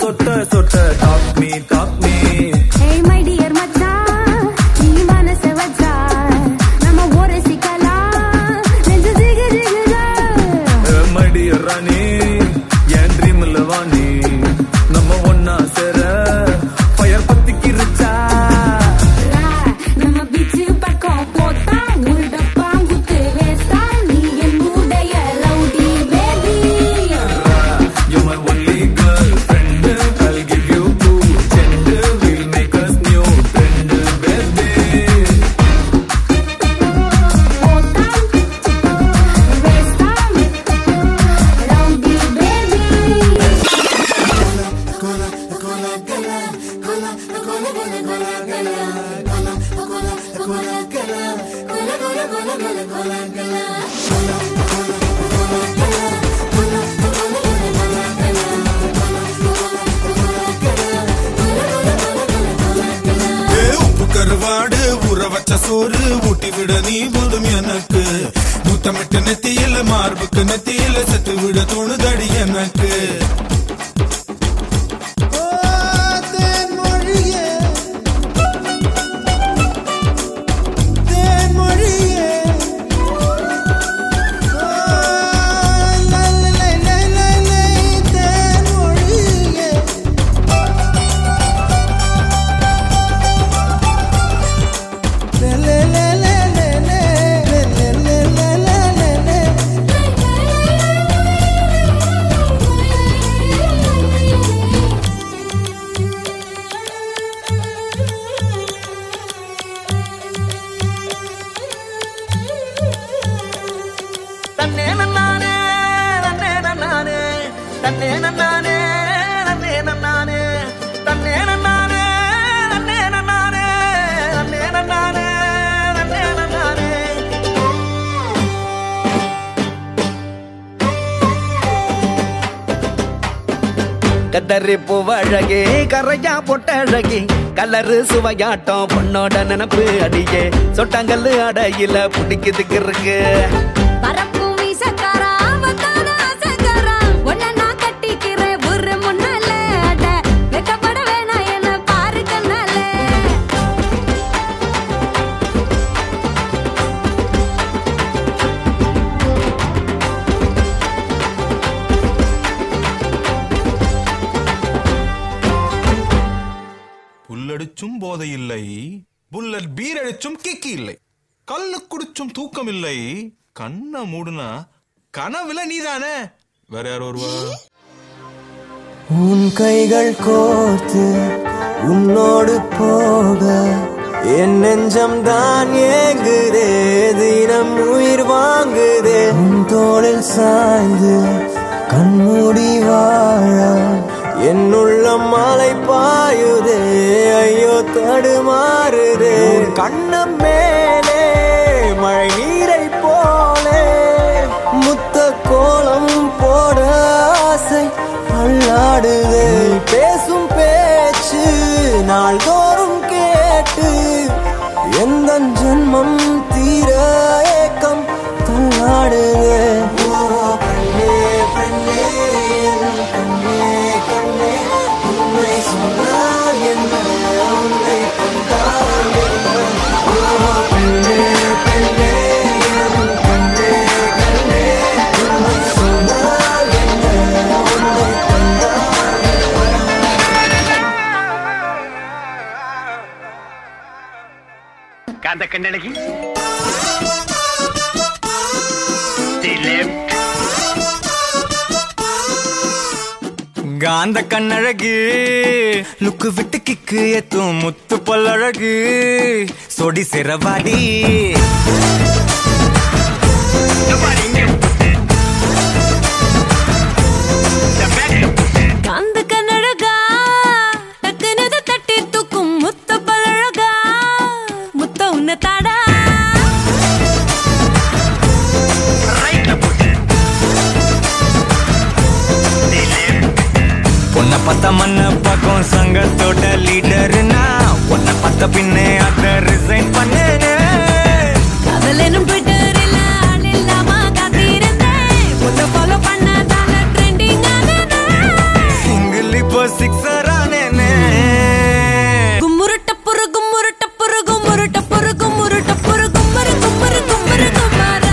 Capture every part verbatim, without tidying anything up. சொட்ட சொட்ட top me top me Hey my dear மச்சா நீ மனச வச்சா நம்ம ஒரே சிக்கலா நெஞ்சு ஜிகு ஜிகுடா Hey my dear ராணி என் ட்ரீம்ல வாணி நம்ம ஒண்ணா சேர ஃபயர் பத்தி கிருச்சா நம்ம பீச்சு பக்கம் போட்டா உள்ள பாங்குது வேஸ்டா நீ என் மூடைய லவ்டி baby You my only girlfriend I'll give you two gender We'll make us new friend baby போட்டா வேஸ்டா லவ்டி பேபி கோலா கோலா கோலா கோலா கோலா கோலா கோலா கருவாடு உறவச்ச சோறு ஊட்டி விட நீ போடும் எனக்கு முத்தமிட்ட நெத்தியில மார்புக்கு நெத்தியில சத்து விட தோணுதடி எனக்கு கதறிப்பு அழகே கரையா பொட்ட அழகி கலரு சுவையாட்டம் பொண்ணோட நினப்பு அடியே சொட்டாங்கல்லு அடையில பிடிக்குதுக்கு இருக்கு புல்லடிச்சும் போதை இல்லை புல்லட் பீரடிச்சும் கிக்கி இல்லை கல்லு குடிச்சும் தூக்கம் இல்லை கண்ண மூடுனா கனவுல நீதானே வேற யார் வருவா உன் கைகள் கோர்த்து உன்னோடு போக என் நெஞ்சம் தான் ஏங்குதே தினம் உயிர் வாங்குதே உன் தோளில் சாய்ந்து கண்மூடி வாழ என்னுள்ளம் மாலை பாயுதே ஐயோ தடுமாறுதே கண்ணம் மேலே மழை நீரை போலே முத்த கோலம் போட ஆசை அல்லாடுதே பேசும் பேச்சு நாள்தோறும் கேட்டு எந்த ஜென்மம் தீர ஏக்கம் தள்ளாடுதே காந்த கண்ணழகி காந்த கண்ணழகு லுக்கு விட்டு கிக்கு ஏத்தும் முத்து பல்லழகு சொடி சிறவாடி சங்கத்தோட லீடர்னா ஒன்ன பத்த பின்னே அத ரிசைன் பண்ணு கவலனும் ட்விட்டர்ல அனில்லாமா காத்திருந்தேன் ஒன்ன ஃபாலோ பண்ண தான ட்ரெண்டிங் ஆனதே சிங்கிள் இப்போ ಸಿಕ್ಸರಾ ನೆನೆ ಗುಮ್ಮುರು ಟಪ್ಪುರು ಗುಮ್ಮುರು ಟಪ್ಪುರು ಗುಮ್ಮುರು ಟಪ್ಪುರು ಗುಮ್ಮುರು ಟಪ್ಪುರು ಗುಮ್ಮುರು ಗುಮ್ಮುರು ಗುಮ್ಮುರು ಗುಮ್ಮರ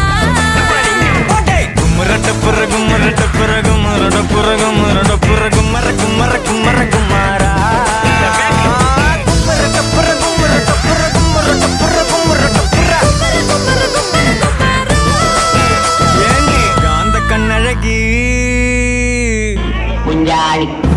ಓಟೆ ಗುಮ್ಮುರು ಟಪ್ಪುರು ಗುಮ್ಮುರು ಟಪ್ಪುರು ಗುಮ್ಮುರು ಟಪ್ಪುರು ಗುಮ್ಮುರು ಟಪ್ಪುರು ಗುಮ್ಮರ ಗುಮ್ಮರ ಗುಮ್ಮರ ಗುಮ್ಮರ ಗುಮ್ಮುರು ಟಪ್ಪುರು ಗುಮ್ಮುರು ಟಪ್ಪುರು ಗುಮ್ಮುರು ಟಪ್ಪುರು ಗುಮ್ಮುರು ಟಪ್ಪುರು ಗಾಂಧ ಕಣ್ಣಳಗಿ ಮುಂಜಾನಿ.